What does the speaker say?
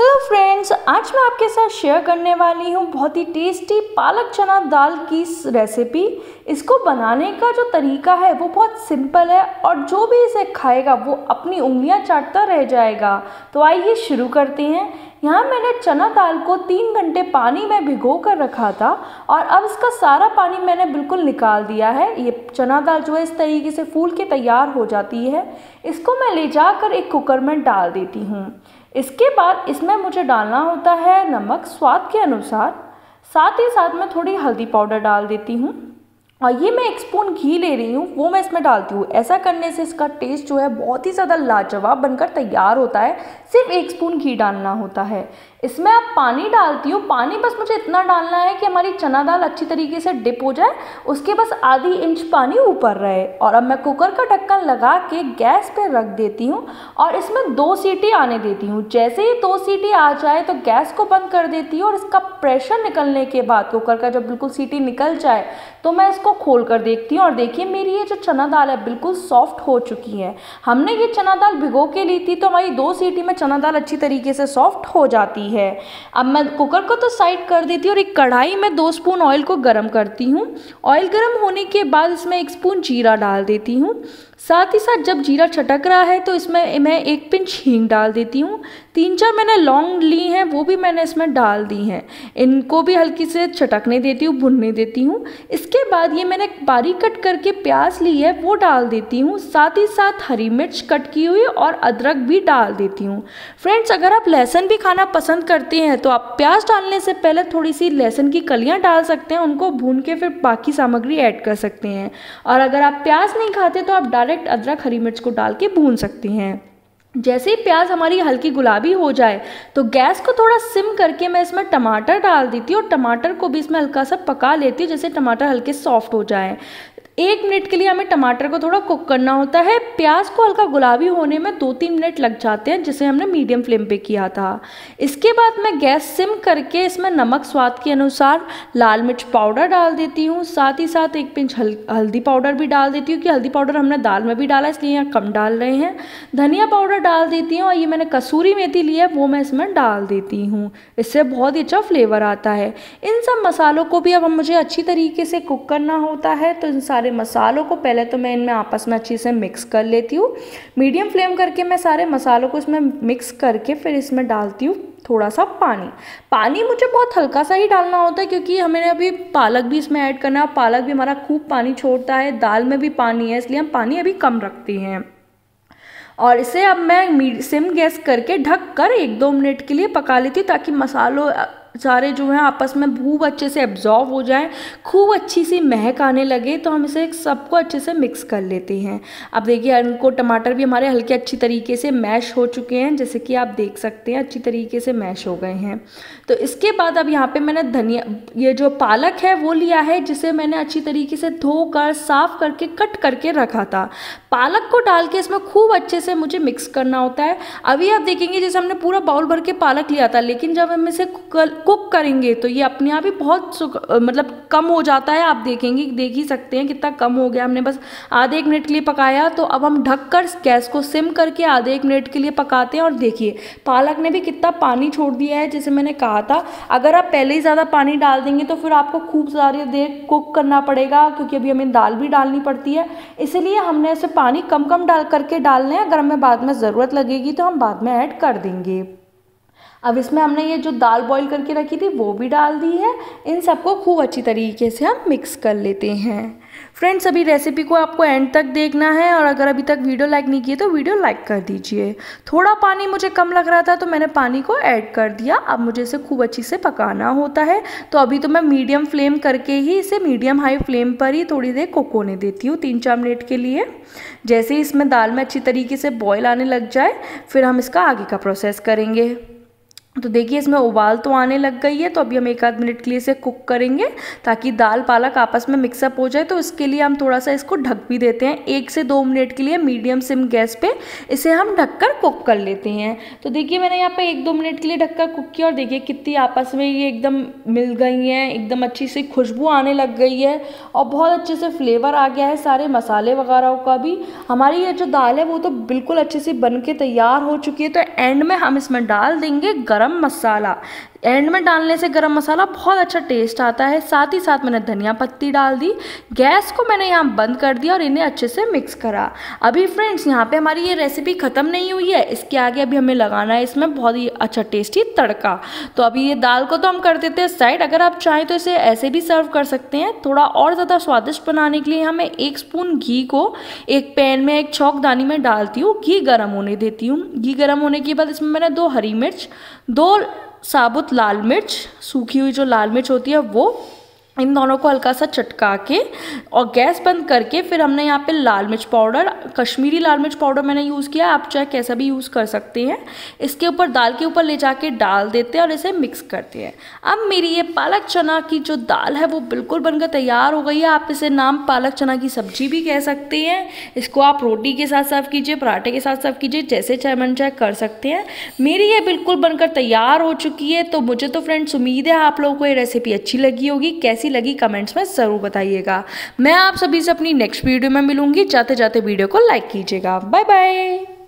Hello friends, आज मैं आपके साथ शेयर करने वाली हूँ बहुत ही टेस्टी पालक चना दाल की रेसिपी। इसको बनाने का जो तरीका है वो बहुत सिंपल है और जो भी इसे खाएगा वो अपनी उंगलियाँ चाटता रह जाएगा। तो आइए शुरू करते हैं। यहाँ मैंने चना दाल को 3 घंटे पानी में भिगो कर रखा था और अब इसका सारा पानी मैंने बिल्कुल निकाल दिया है। ये चना दाल जो है इस तरीके से फूल के तैयार हो जाती है। इसको मैं ले जाकर एक कुकर में डाल देती हूँ। इसके बाद इसमें मुझे डालना होता है नमक स्वाद के अनुसार, साथ ही साथ मैं थोड़ी हल्दी पाउडर डाल देती हूँ और ये मैं 1 स्पून घी ले रही हूँ वो मैं इसमें डालती हूँ। ऐसा करने से इसका टेस्ट जो है बहुत ही ज़्यादा लाजवाब बनकर तैयार होता है। सिर्फ 1 स्पून घी डालना होता है। इसमें आप पानी डालती हूँ। पानी बस मुझे इतना डालना है कि हमारी चना दाल अच्छी तरीके से डिप हो जाए, उसके बस आधी इंच पानी ऊपर रहे। और अब मैं कुकर का ढक्कन लगा के गैस पर रख देती हूँ और इसमें 2 सीटी आने देती हूँ। जैसे ही 2 सीटी आ जाए तो गैस को बंद कर देती हूँ और इसका प्रेशर निकलने के बाद, कुकर का जब बिल्कुल सीटी निकल जाए तो मैं इसको खोल कर देखती हूँ। और देखिए मेरी ये जो चना दाल है बिल्कुल सॉफ्ट हो चुकी है। हमने ये चना दाल भिगो के ली थी तो हमारी 2 सीटी में चना दाल अच्छी तरीके से सॉफ्ट हो जाती है। अब मैं कुकर को तो साइड कर देती हूँ और एक कढ़ाई में 2 स्पून ऑयल को गर्म करती हूँ। ऑयल गर्म होने के बाद इसमें 1 स्पून जीरा डाल देती हूँ। साथ ही साथ जब जीरा चटक रहा है तो इसमें मैं 1 पिंच हींग डाल देती हूँ। 3-4 मैंने लौंग ली हैं वो भी मैंने इसमें डाल दी हैं। इनको भी हल्की से चटकने देती हूँ, भुनने देती हूँ। इसके बाद ये मैंने बारीक कट करके प्याज ली है वो डाल देती हूँ। साथ ही साथ हरी मिर्च कट की हुई और अदरक भी डाल देती हूँ। फ्रेंड्स, अगर आप लहसुन भी खाना पसंद करते हैं तो आप प्याज डालने से पहले थोड़ी सी लहसुन की कलियाँ डाल सकते हैं, उनको भून के फिर बाकी सामग्री ऐड कर सकते हैं। और अगर आप प्याज नहीं खाते तो आप डायरेक्ट अदरक हरी मिर्च को डाल के भून सकते हैं। जैसे ही प्याज हमारी हल्की गुलाबी हो जाए तो गैस को थोड़ा सिम करके मैं इसमें टमाटर डाल देती हूँ और टमाटर को भी इसमें हल्का सा पका लेती हूँ। जैसे टमाटर हल्के सॉफ्ट हो जाए, 1 मिनट के लिए हमें टमाटर को थोड़ा कुक करना होता है। प्याज को हल्का गुलाबी होने में 2-3 मिनट लग जाते हैं, जिसे हमने मीडियम फ्लेम पे किया था। इसके बाद मैं गैस सिम करके इसमें नमक स्वाद के अनुसार लाल मिर्च पाउडर डाल देती हूँ। साथ ही साथ 1 पिंच हल्दी पाउडर भी डाल देती हूँ कि हल्दी पाउडर हमने दाल में भी डाला इसलिए यहाँ कम डाल रहे हैं। धनिया पाउडर डाल देती हूँ और ये मैंने कसूरी मेथी ली है वो मैं इसमें डाल देती हूँ। इससे बहुत ही अच्छा फ्लेवर आता है। इन सब मसालों को भी अब मुझे अच्छी तरीके से कुक करना होता है। तो इन सारे मसालों को पहले तो मैं इनमें आपस में अच्छे से मिक्स कर लेती हूँ। मीडियम फ्लेम करके मैं सारे मसालों को इसमें मिक्स करके फिर इसमें डालती हूँ थोड़ा सा पानी मुझे बहुत हल्का सा ही डालना होता है क्योंकि हमें अभी पालक भी इसमें ऐड करना है। पालक भी हमारा खूब पानी छोड़ता है, दाल में भी पानी है, इसलिए हम पानी अभी कम रखते हैं। और इसे अब मैं सिम गैस करके ढक कर 1-2 मिनट के लिए पका लेती हूँ ताकि मसालों सारे जो हैं आपस में खूब अच्छे से एब्जॉर्व हो जाएं, खूब अच्छी सी महक आने लगे। तो हम इसे सबको अच्छे से मिक्स कर लेते हैं। अब देखिए इनको टमाटर भी हमारे हल्के अच्छी तरीके से मैश हो चुके हैं, जैसे कि आप देख सकते हैं अच्छी तरीके से मैश हो गए हैं। तो इसके बाद अब यहाँ पे मैंने धनिया, ये जो पालक है वो लिया है जिसे मैंने अच्छी तरीके से धोकर साफ करके कट करके रखा था। पालक को डाल के इसमें खूब अच्छे से मुझे मिक्स करना होता है। अभी आप देखेंगे जैसे हमने पूरा बाउल भर के पालक लिया था, लेकिन जब हम इसे कुक करेंगे तो ये अपने आप ही बहुत कम हो जाता है। आप देखेंगे, देख ही सकते हैं कितना कम हो गया। हमने बस आधे 1 मिनट के लिए पकाया। तो अब हम ढककर गैस को सिम करके आधे 1 मिनट के लिए पकाते हैं और देखिए पालक ने भी कितना पानी छोड़ दिया है। जैसे मैंने कहा था, अगर आप पहले ही ज़्यादा पानी डाल देंगे तो फिर आपको खूब सारी देर कुक करना पड़ेगा क्योंकि अभी हमें दाल भी डालनी पड़ती है। इसीलिए हमने इसे पानी कम कम डाल करके डालना है। अगर हमें बाद में ज़रूरत लगेगी तो हम बाद में ऐड कर देंगे। अब इसमें हमने ये जो दाल बॉईल करके रखी थी वो भी डाल दी है। इन सबको खूब अच्छी तरीके से हम मिक्स कर लेते हैं। फ्रेंड्स, अभी रेसिपी को आपको एंड तक देखना है और अगर अभी तक वीडियो लाइक नहीं किए तो वीडियो लाइक कर दीजिए। थोड़ा पानी मुझे कम लग रहा था तो मैंने पानी को ऐड कर दिया। अब मुझे इसे खूब अच्छी से पकाना होता है। तो अभी तो मैं मीडियम फ्लेम करके ही इसे मीडियम हाई फ्लेम पर ही थोड़ी देर कुक होने देती हूँ, 3-4 मिनट के लिए। जैसे ही इसमें दाल में अच्छी तरीके से बॉयल आने लग जाए फिर हम इसका आगे का प्रोसेस करेंगे। तो देखिए इसमें उबाल तो आने लग गई है। तो अभी हम 1-2 मिनट के लिए इसे कुक करेंगे ताकि दाल पालक आपस में मिक्सअप हो जाए। तो इसके लिए हम थोड़ा सा इसको ढक भी देते हैं। 1 से 2 मिनट के लिए मीडियम सिम गैस पे इसे हम ढककर कुक कर लेते हैं। तो देखिए मैंने यहाँ पे 1-2 मिनट के लिए ढककर कुक किया और देखिए कितनी आपस में ये एकदम मिल गई हैं, एकदम अच्छी सी खुशबू आने लग गई है और बहुत अच्छे से फ्लेवर आ गया है सारे मसाले वगैरह का भी। हमारी ये जो दाल है वो तो बिल्कुल अच्छे से बन के तैयार हो चुकी है। तो एंड में हम इसमें डाल देंगे गर्म गरम मसाला। एंड में डालने से गरम मसाला बहुत अच्छा टेस्ट आता है। साथ ही साथ मैंने धनिया पत्ती डाल दी। गैस को मैंने यहाँ बंद कर दिया और इन्हें अच्छे से मिक्स करा। अभी फ्रेंड्स यहाँ पे हमारी ये रेसिपी ख़त्म नहीं हुई है, इसके आगे अभी हमें लगाना है इसमें बहुत ही अच्छा टेस्टी तड़का। तो अभी ये दाल को तो हम कर देते हैं साइड। अगर आप चाहें तो इसे ऐसे भी सर्व कर सकते हैं। थोड़ा और ज़्यादा स्वादिष्ट बनाने के लिए हमें 1 स्पून घी को एक पैन में एक छौंकदानी में डालती हूँ। घी गर्म होने देती हूँ। घी गर्म होने के बाद इसमें मैंने 2 हरी मिर्च, 2 साबुत लाल मिर्च, सूखी हुई जो लाल मिर्च होती है वो, इन दोनों को हल्का सा चटका के और गैस बंद करके फिर हमने यहाँ पे लाल मिर्च पाउडर, कश्मीरी लाल मिर्च पाउडर मैंने यूज़ किया। आप चाहे कैसा भी यूज़ कर सकते हैं। इसके ऊपर दाल के ऊपर ले जाके डाल देते हैं और इसे मिक्स करते हैं। अब मेरी ये पालक चना की जो दाल है वो बिल्कुल बनकर तैयार हो गई है। आप इसे नाम पालक चना की सब्जी भी कह सकते हैं। इसको आप रोटी के साथ सर्व कीजिए, पराठे के साथ सर्व कीजिए, जैसे चाहे मन चाहे कर सकते हैं। मेरी ये बिल्कुल बनकर तैयार हो चुकी है। तो मुझे तो फ्रेंड्स उम्मीद है आप लोगों को ये रेसिपी अच्छी लगी होगी। कैसी लगी कमेंट्स में ज़रूर बताइएगा। मैं आप सभी से अपनी नेक्स्ट वीडियो में मिलूंगी। जाते जाते वीडियो को लाइक कीजिएगा। Bye bye.